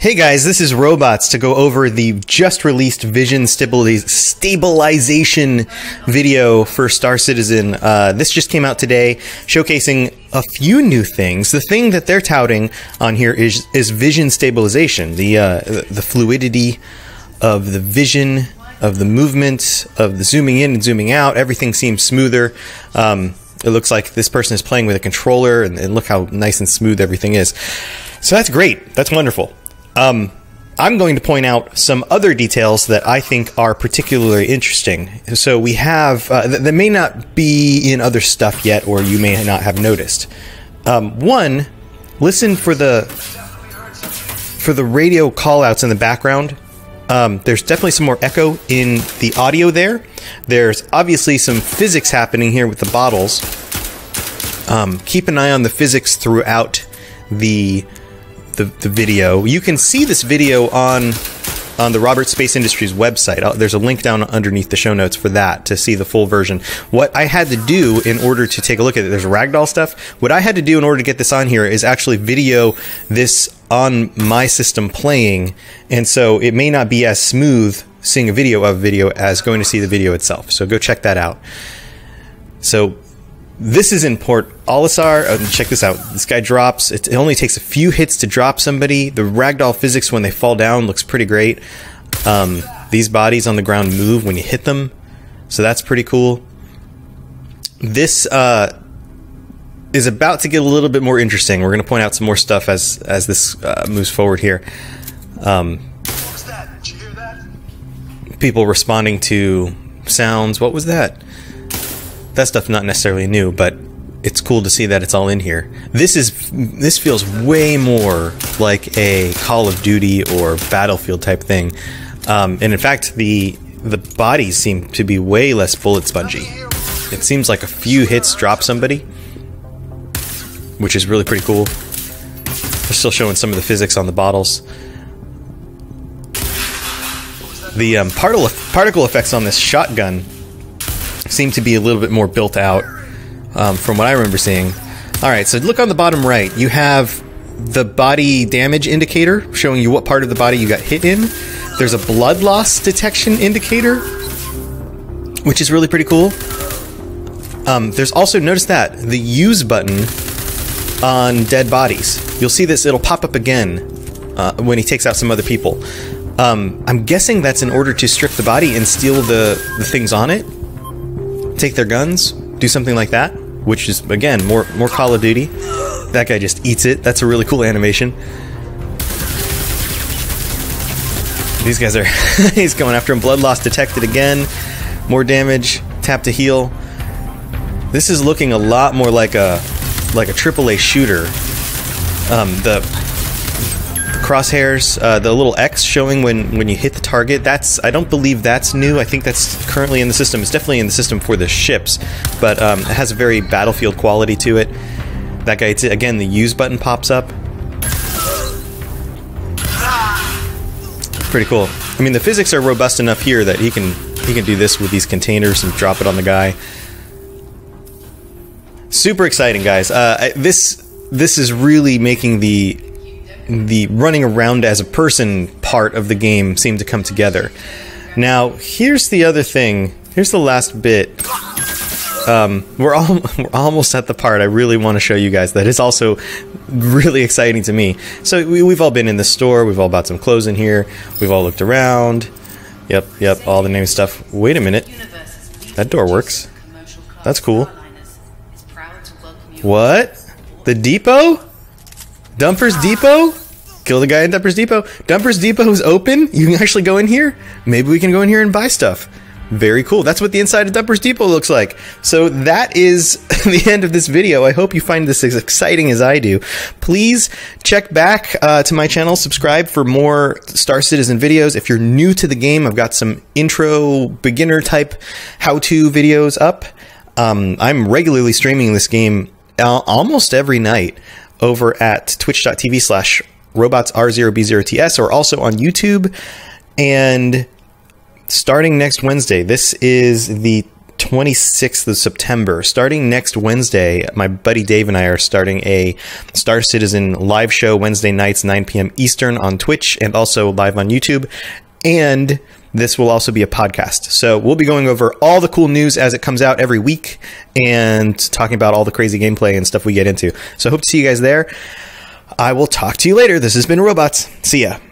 Hey guys, this is Robots to go over the just released Vision Stabilization video for Star Citizen. This just came out today, showcasing a few new things. The thing that they're touting on here is vision stabilization, the fluidity of the vision, of the movement, of the zooming in and zooming out. Everything seems smoother. It looks like this person is playing with a controller, and look how nice and smooth everything is. So that's great. That's wonderful. I'm going to point out some other details that I think are particularly interesting. So we have, that may not be in other stuff yet, or you may not have noticed. One, listen for the radio callouts in the background. There's definitely some more echo in the audio there. There's obviously some physics happening here with the bottles. Keep an eye on the physics throughout the video. You can see this video on the Roberts Space Industries website. There's a link down underneath the show notes for that to see the full version. What I had to do in order to take a look at it, there's ragdoll stuff. What I had to do in order to get this on here is actually video this on my system playing, and so it may not be as smooth seeing a video of video as going to see the video itself. So go check that out. So this is in Port Olisar. Check this out. This guy drops. It only takes a few hits to drop somebody. The ragdoll physics when they fall down looks pretty great. These bodies on the ground move when you hit them, so that's pretty cool. This is about to get a little bit more interesting. We're going to point out some more stuff as this moves forward here. What was that? Did you hear that? People responding to sounds. What was that? That stuff not necessarily new, but it's cool to see that it's all in here. This feels way more like a Call of Duty or Battlefield type thing, and in fact the bodies seem to be way less bullet spongy. It seems like a few hits drop somebody, which is really pretty cool. We're still showing some of the physics on the bottles. The particle effects on this shotgun seem to be a little bit more built out from what I remember seeing. Alright, so look on the bottom right. You have the body damage indicator showing you what part of the body you got hit in. There's a blood loss detection indicator, which is really pretty cool. There's also, notice that, the use button on dead bodies. You'll see this, it'll pop up again when he takes out some other people. I'm guessing that's in order to strip the body and steal the things on it. Take their guns, do something like that, which is, again, more Call of Duty. That guy just eats it. That's a really cool animation. These guys are... he's going after him. Blood loss detected again. More damage. Tap to heal. This is looking a lot more like a AAA shooter. The crosshairs, the little X showing when you hit the target, that's, I don't believe that's new. I think that's currently in the system. It's definitely in the system for the ships, but it has a very Battlefield quality to it. That guy, it's, again, the use button pops up. Pretty cool. I mean, the physics are robust enough here that he can do this with these containers and drop it on the guy. Super exciting, guys. This is really making the running around as a person part of the game seemed to come together. Now, here's the other thing. Here's the last bit. We're almost at the part I really want to show you guys that is also really exciting to me. So we've all been in the store. We've all bought some clothes in here. We've all looked around. Yep, all the name stuff. Wait a minute. That door works. That's cool. What? The depot? Dumper's Depot? Kill the guy in Dumper's Depot. Dumper's Depot is open. You can actually go in here. Maybe we can go in here and buy stuff. Very cool. That's what the inside of Dumper's Depot looks like. So that is the end of this video. I hope you find this as exciting as I do. Please check back to my channel. Subscribe for more Star Citizen videos. If you're new to the game, I've got some intro, beginner type how-to videos up. I'm regularly streaming this game almost every night over at twitch.tv/robotsr0b0ts, or also on YouTube. And starting next Wednesday, this is the 26th of September. Starting next Wednesday, my buddy Dave and I are starting a Star Citizen live show Wednesday nights, 9 p.m. Eastern on Twitch and also live on YouTube. And this will also be a podcast. So we'll be going over all the cool news as it comes out every week and talking about all the crazy gameplay and stuff we get into. So hope to see you guys there. I will talk to you later. This has been Robots. See ya.